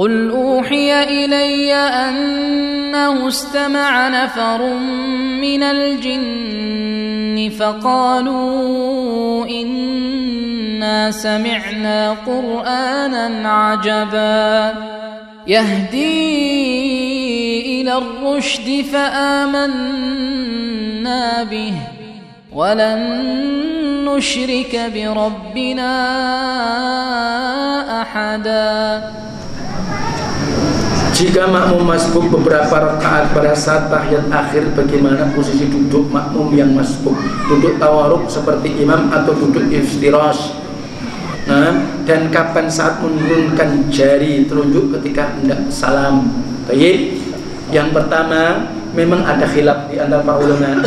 قل أوحي إلي أنه استمع نفر من الجن فقالوا إنا سمعنا قرآنا عجبا يهدي إلى الرشد فآمنا به ولن نشرك بربنا أحدا. Jika makmum masbuk beberapa rakaat pada saat tahiyat akhir, bagaimana posisi duduk makmum yang masbuk? Duduk tawaruk seperti imam atau duduk iftirash? Dan kapan saat menurunkan jari telunjuk ketika hendak salam? Baik. Yang pertama, memang ada khilaf di antara para ulama.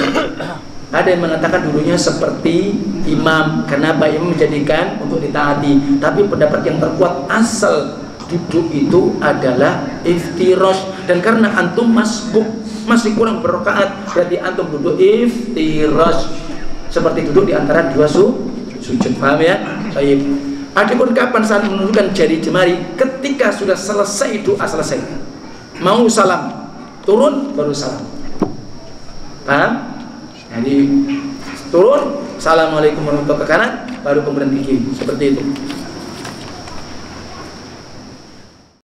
Ada yang mengatakan dulunya seperti imam, kenapa imam menjadikan untuk ditaati. Tapi pendapat yang terkuat asal duduk itu adalah iftirash, dan karena antum masbuk masih kurang berrakaat, berarti antum duduk iftirash seperti duduk di antara dua sujud. Paham ya? Baik. Adapun kapan saat menundukkan jari jemari ketika sudah selesai doa, selesai mau salam, turun baru salam. Paham? Jadi turun, assalamualaikum warahmatullahi wabarakatuh, ke kanan baru kemudian kiri, seperti itu.